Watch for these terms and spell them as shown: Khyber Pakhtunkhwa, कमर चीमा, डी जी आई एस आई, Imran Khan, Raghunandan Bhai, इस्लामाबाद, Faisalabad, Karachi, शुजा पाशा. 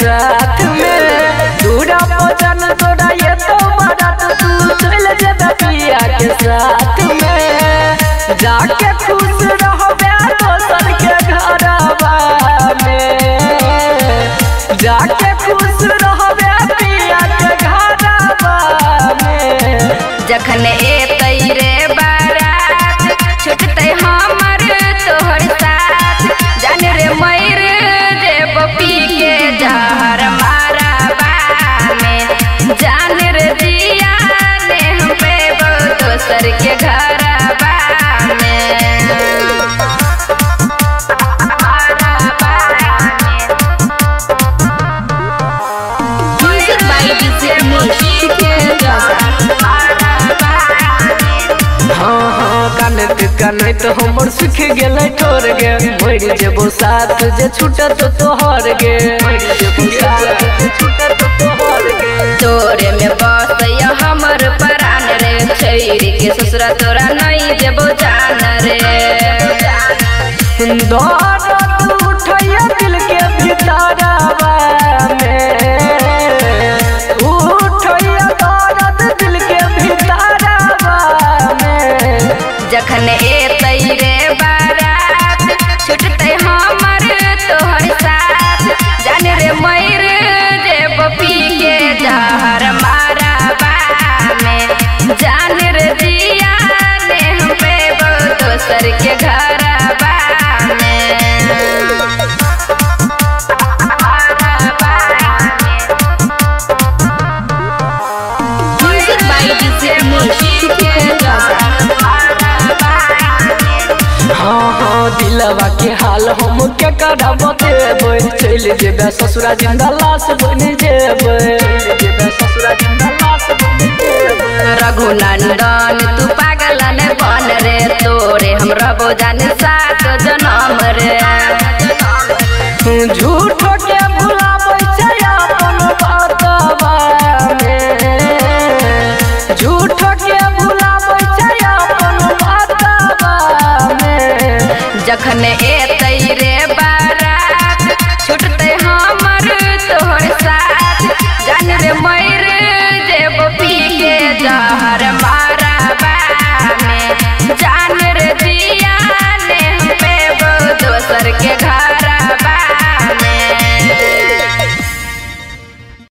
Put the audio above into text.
साथ में दूरा भोजन तोड़ा ये तो मदद तू चल जा पिया के साथ में जाके खुश रहबे दोसर के घरवा में जाके खुश रहबे पिया के घरवा में जखन एतै रे बारात छुटतै हमर तोहर साथ जान रे मयर के घरवा तो हमर सुख गेल तोर गे मर जेबो साथ जे छूटत तोहर गे मर जेबो साथ जे छूटत तोहर गे तोरे में बसय हमर प्राण रे छैरी के ससुरा तोरा नहीं जेबो जान रे सुंदर तू उठैया दिल के भितरवा में उठैया दर्द दिल के भितरवा में जखन के घरवा में हाँ हाँ दिलवा के हाल हम के करब देबै चल जेबे ससुरा जिंदा लाश बनि जेबै ससुरा जिंदा लाश बनि जेबै रघुनंदन तू पागल ने बन रे तोरे हम रहबो जाने सात जनम रे झूठो के भुलाबै छै अपन बातवा में